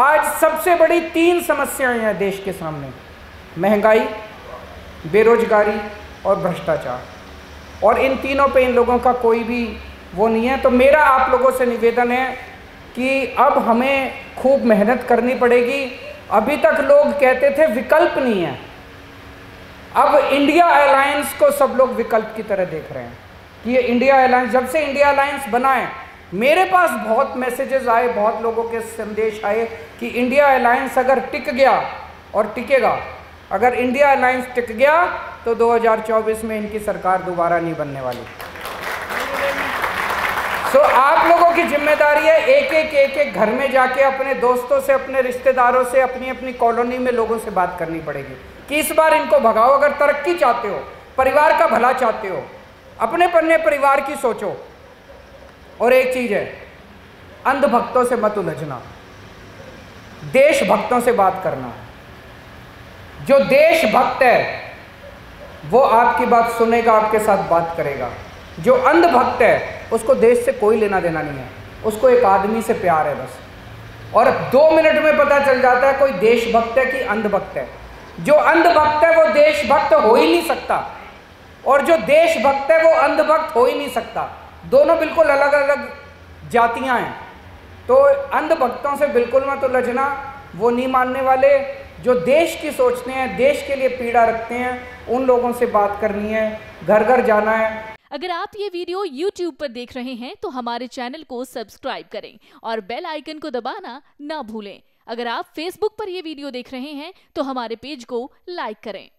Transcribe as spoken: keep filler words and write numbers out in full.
आज सबसे बड़ी तीन समस्याएं हैं देश के सामने, महंगाई, बेरोजगारी और भ्रष्टाचार, और इन तीनों पे इन लोगों का कोई भी वो नहीं है। तो मेरा आप लोगों से निवेदन है कि अब हमें खूब मेहनत करनी पड़ेगी। अभी तक लोग कहते थे विकल्प नहीं है, अब इंडिया अलायंस को सब लोग विकल्प की तरह देख रहे हैं कि ये इंडिया अलायंस, जब से इंडिया अलायंस बना है मेरे पास बहुत मैसेजेस आए, बहुत लोगों के संदेश आए कि इंडिया अलायंस अगर टिक गया और टिकेगा, अगर इंडिया अलायंस टिक गया तो दो हज़ार चौबीस में इनकी सरकार दोबारा नहीं बनने वाली। सो so, आप लोगों की जिम्मेदारी है एक एक एक एक घर में जाके अपने दोस्तों से, अपने रिश्तेदारों से, अपनी अपनी कॉलोनी में लोगों से बात करनी पड़ेगी कि इस बार इनको भगाओ। अगर तरक्की चाहते हो, परिवार का भला चाहते हो, अपने पन्ने परिवार की सोचो। और एक चीज़ है, अंधभक्तों से मत उलझना, देशभक्तों से बात करना। जो देशभक्त है वो आपकी बात सुनेगा, आपके साथ बात करेगा। जो अंधभक्त है उसको देश से कोई लेना देना नहीं है, उसको एक आदमी से प्यार है बस। और दो मिनट में पता चल जाता है कोई देशभक्त है कि अंधभक्त है। जो अंधभक्त है वो देशभक्त हो ही नहीं सकता, और जो देशभक्त है वो अंधभक्त हो ही नहीं सकता। दोनों बिल्कुल अलग अलग जातियां हैं। तो अंधभक्तों से बिल्कुल मत उलझना, वो नहीं मानने वाले। जो देश की सोचते हैं, देश के लिए पीड़ा रखते हैं, उन लोगों से बात करनी है, घर घर जाना है। अगर आप ये वीडियो यूट्यूब पर देख रहे हैं तो हमारे चैनल को सब्सक्राइब करें और बेल आइकन को दबाना ना भूलें। अगर आप फेसबुक पर ये वीडियो देख रहे हैं तो हमारे पेज को लाइक करें।